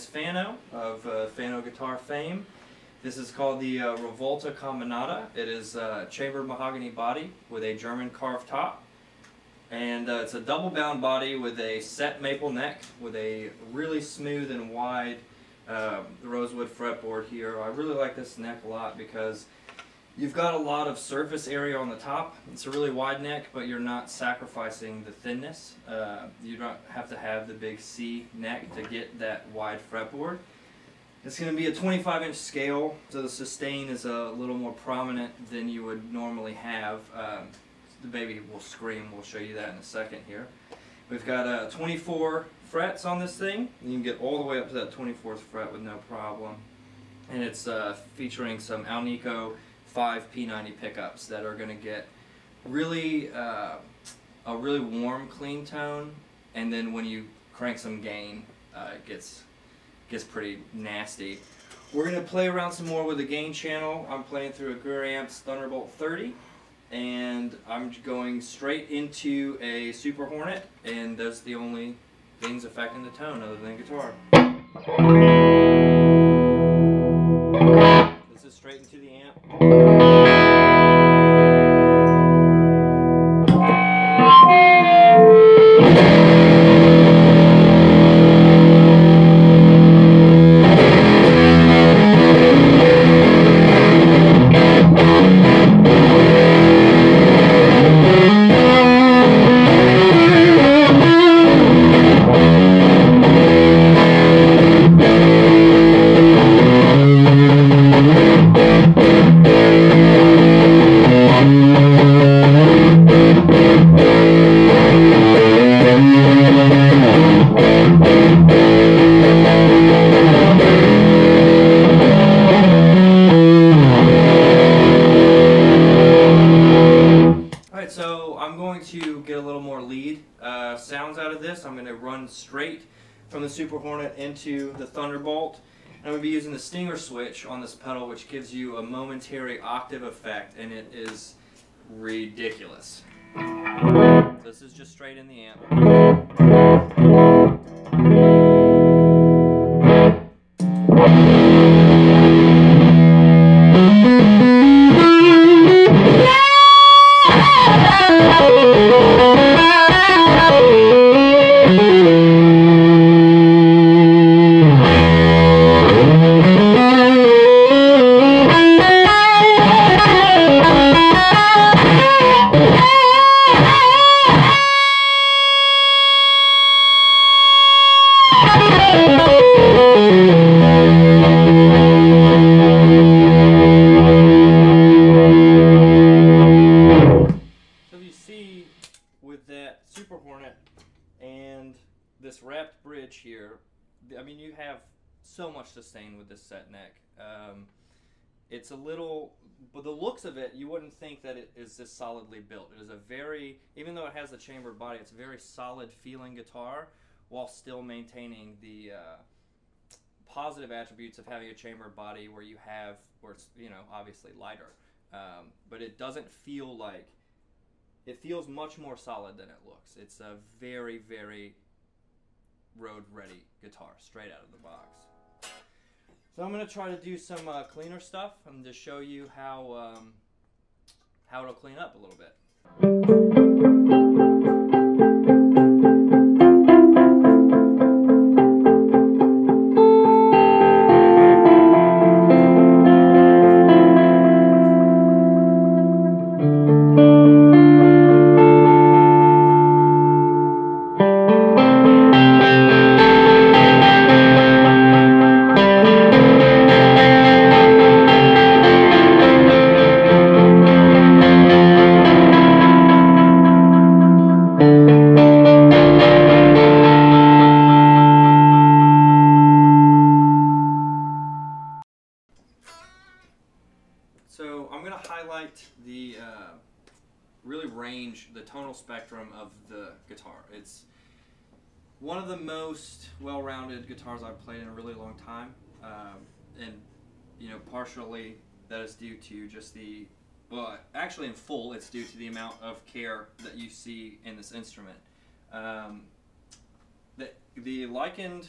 is Fano of Fano guitar fame. This is called the Rivolta Combinata. It is a chambered mahogany body with a German carved top. And it's a double bound body with a set maple neck with a really smooth and wide rosewood fretboard here. I really like this neck a lot because you've got a lot of surface area on the top. It's a really wide neck, but you're not sacrificing the thinness. You don't have to have the big C neck to get that wide fretboard. It's going to be a 25-inch scale, so the sustain is a little more prominent than you would normally have. The baby will scream. We'll show you that in a second here. We've got 24 frets on this thing. You can get all the way up to that 24th fret with no problem. And it's featuring some Alnico 5 P90 pickups that are going to get really a really warm, clean tone, and then when you crank some gain, it gets pretty nasty. We're going to play around some more with the gain channel. I'm playing through a Greer Amps Thunderbolt 30, and I'm going straight into a Super Hornet, and those are the only things affecting the tone other than guitar. Straight into the amp. Sounds out of this. I'm going to run straight from the Super Hornet into the Thunderbolt, and I'm going to be using the Stinger switch on this pedal, which gives you a momentary octave effect, and it is ridiculous. So this is just straight in the amp. This wrapped bridge here, I mean, you have so much sustain with this set neck. It's a little, but the looks of it, you wouldn't think that it is this solidly built. It is a very, even though it has the chambered body, it's a very solid feeling guitar while still maintaining the positive attributes of having a chambered body where you have, where it's, you know, obviously lighter. But it doesn't feel like, it feels much more solid than it looks. It's a very, very road-ready guitar, straight out of the box. So I'm going to try to do some cleaner stuff and just show you how it'll clean up a little bit. The tonal spectrum of the guitar. It's one of the most well-rounded guitars I've played in a really long time, and you know, partially that is due to just the, well, actually in full it's due to the amount of care that you see in this instrument. The likened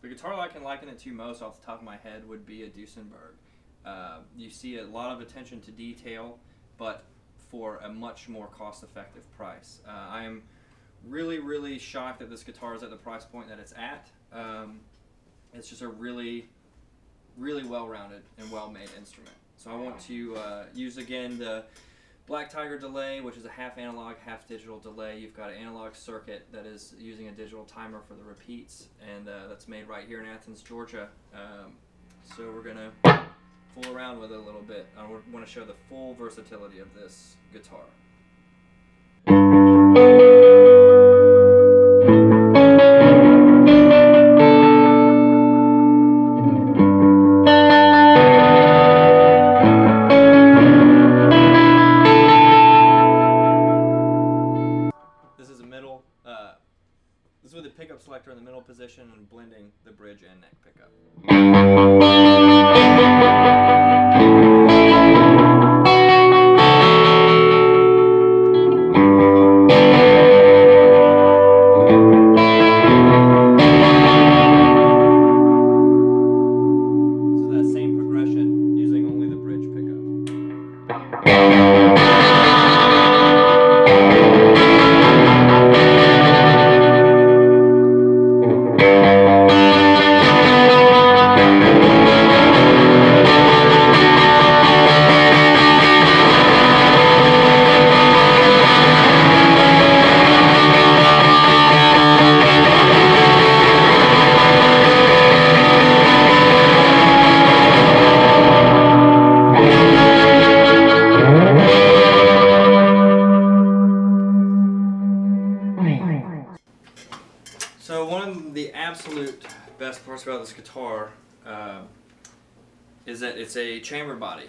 The guitar I can liken it to most off the top of my head would be a Duesenberg. You see a lot of attention to detail, but for a much more cost-effective price. I am really, really shocked that this guitar is at the price point that it's at. It's just a really, really well-rounded and well-made instrument. So I want to use again the Black Tiger delay, which is a half analog, half digital delay. You've got an analog circuit that is using a digital timer for the repeats, and that's made right here in Athens, Georgia. So we're gonna fool around with it a little bit. I want to show the full versatility of this guitar. This is with the pickup selector in the middle position and blending the bridge and neck pickup. So that same progression using only the bridge pickup. So one of the absolute best parts about this guitar is that it's a chamber body.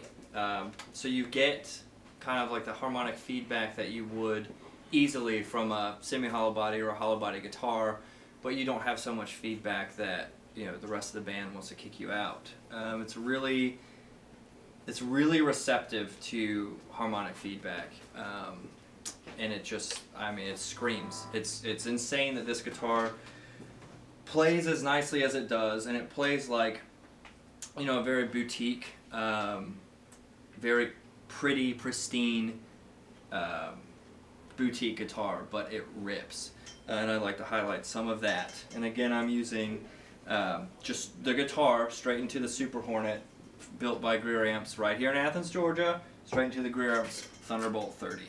So you get kind of like the harmonic feedback that you would easily from a semi-hollow body or a hollow body guitar, but you don't have so much feedback that, you know, the rest of the band wants to kick you out. It's really receptive to harmonic feedback. And it just, I mean, it screams. It's insane that this guitar plays as nicely as it does, and it plays like, you know, a very boutique, very pretty, pristine boutique guitar, but it rips. And I'd like to highlight some of that. And again, I'm using just the guitar straight into the Super Hornet, built by Greer Amps right here in Athens, Georgia, straight into the Greer Amps Thunderbolt 30.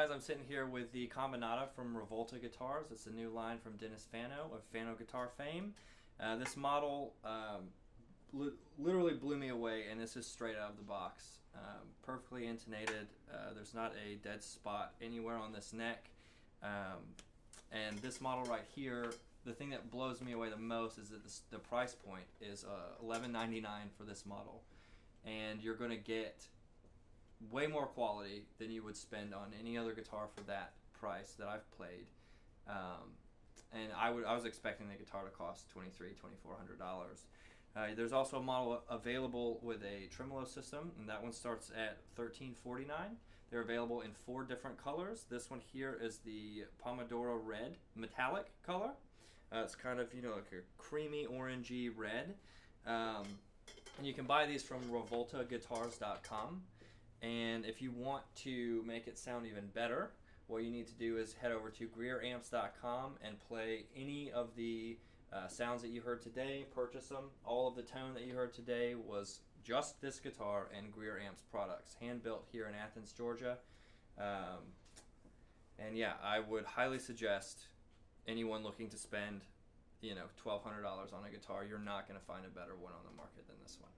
guys, I'm sitting here with the Combinata from Rivolta Guitars. It's a new line from Dennis Fano of Fano Guitar fame. This model literally blew me away, and this is straight out of the box. Perfectly intonated. There's not a dead spot anywhere on this neck. And this model right here, the thing that blows me away the most is that the price point is $11.99 for this model. And you're going to get way more quality than you would spend on any other guitar for that price that I've played. And I was expecting the guitar to cost $2,400. There's also a model available with a tremolo system, and that one starts at $1,349. They're available in 4 different colors. This one here is the Pomodoro Red Metallic color. It's kind of, you know, like a creamy orangey red. And you can buy these from RevoltaGuitars.com. And if you want to make it sound even better, what you need to do is head over to greeramps.com and play any of the sounds that you heard today, purchase them. All of the tone that you heard today was just this guitar and Greer Amps products, hand-built here in Athens, Georgia. And yeah, I would highly suggest anyone looking to spend, you know, $1,200 on a guitar, you're not going to find a better one on the market than this one.